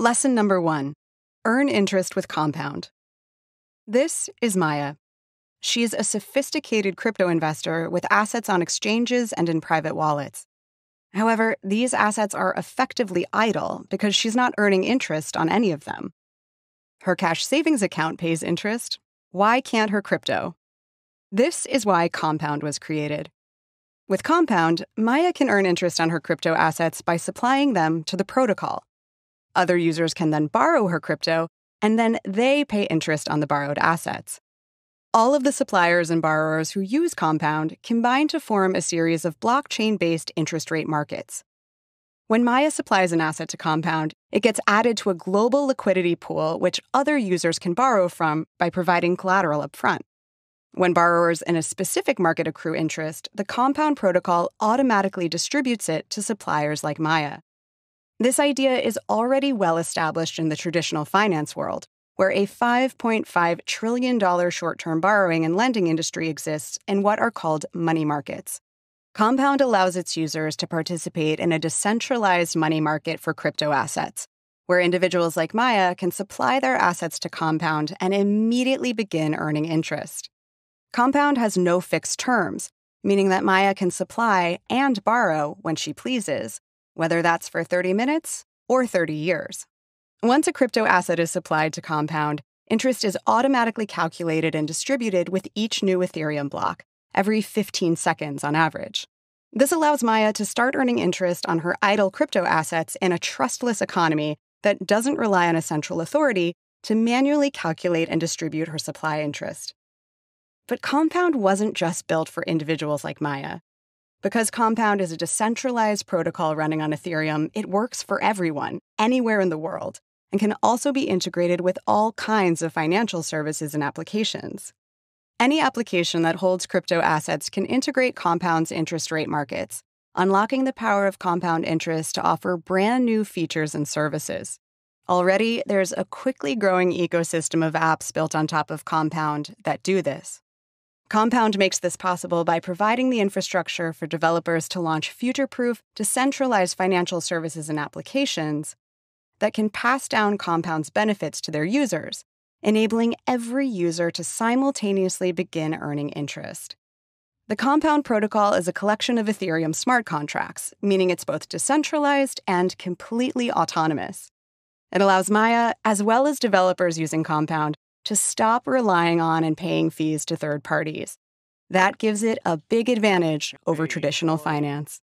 Lesson number 1. Earn interest with Compound. This is Maya. She's a sophisticated crypto investor with assets on exchanges and in private wallets. However, these assets are effectively idle because she's not earning interest on any of them. Her cash savings account pays interest. Why can't her crypto? This is why Compound was created. With Compound, Maya can earn interest on her crypto assets by supplying them to the protocol. Other users can then borrow her crypto, and then they pay interest on the borrowed assets. All of the suppliers and borrowers who use Compound combine to form a series of blockchain-based interest rate markets. When Maya supplies an asset to Compound, it gets added to a global liquidity pool which other users can borrow from by providing collateral upfront. When borrowers in a specific market accrue interest, the Compound protocol automatically distributes it to suppliers like Maya. This idea is already well established in the traditional finance world, where a $5.5 trillion short-term borrowing and lending industry exists in what are called money markets. Compound allows its users to participate in a decentralized money market for crypto assets, where individuals like Maya can supply their assets to Compound and immediately begin earning interest. Compound has no fixed terms, meaning that Maya can supply and borrow when she pleases, whether that's for 30 minutes or 30 years. Once a crypto asset is supplied to Compound, interest is automatically calculated and distributed with each new Ethereum block, every 15 seconds on average. This allows Maya to start earning interest on her idle crypto assets in a trustless economy that doesn't rely on a central authority to manually calculate and distribute her supply interest. But Compound wasn't just built for individuals like Maya. Because Compound is a decentralized protocol running on Ethereum, it works for everyone, anywhere in the world, and can also be integrated with all kinds of financial services and applications. Any application that holds crypto assets can integrate Compound's interest rate markets, unlocking the power of Compound interest to offer brand new features and services. Already, there's a quickly growing ecosystem of apps built on top of Compound that do this. Compound makes this possible by providing the infrastructure for developers to launch future-proof, decentralized financial services and applications that can pass down Compound's benefits to their users, enabling every user to simultaneously begin earning interest. The Compound protocol is a collection of Ethereum smart contracts, meaning it's both decentralized and completely autonomous. It allows Maya, as well as developers using Compound, to stop relying on and paying fees to third parties. That gives it a big advantage over traditional finance.